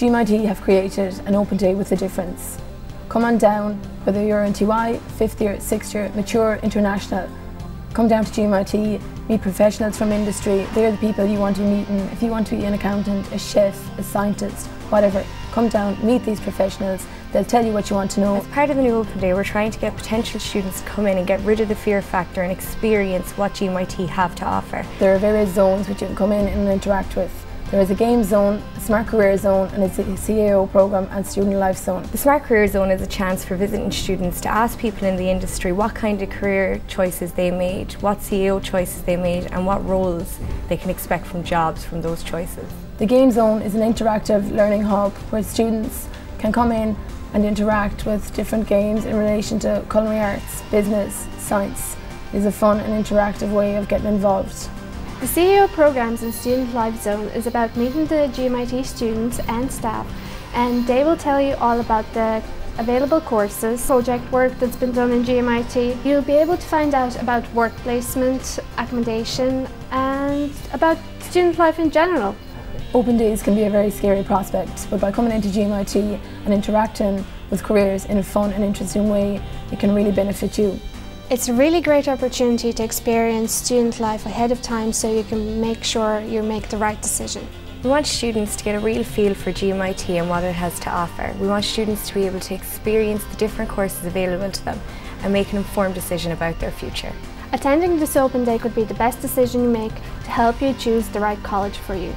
GMIT have created an open day with a difference. Come on down, whether you're in TY, 5th year, 6th year, mature, international. Come down to GMIT, meet professionals from industry. They're the people you want to meet. And if you want to be an accountant, a chef, a scientist, whatever, come down, meet these professionals. They'll tell you what you want to know. As part of the new Open Day, we're trying to get potential students to come in and get rid of the fear factor and experience what GMIT have to offer. There are various zones which you can come in and interact with. There is a game zone, a smart career zone, and it's a CAO programme and student life zone. The smart career zone is a chance for visiting students to ask people in the industry what kind of career choices they made, what CAO choices they made, and what roles they can expect from jobs from those choices. The game zone is an interactive learning hub where students can come in and interact with different games in relation to culinary arts, business, science. It's a fun and interactive way of getting involved. The CAO programmes and Student Life Zone is about meeting the GMIT students and staff, and they will tell you all about the available courses, project work that's been done in GMIT. You'll be able to find out about work placement, accommodation, and about student life in general. Open days can be a very scary prospect, but by coming into GMIT and interacting with careers in a fun and interesting way, it can really benefit you. It's a really great opportunity to experience student life ahead of time so you can make sure you make the right decision. We want students to get a real feel for GMIT and what it has to offer. We want students to be able to experience the different courses available to them and make an informed decision about their future. Attending this open day could be the best decision you make to help you choose the right college for you.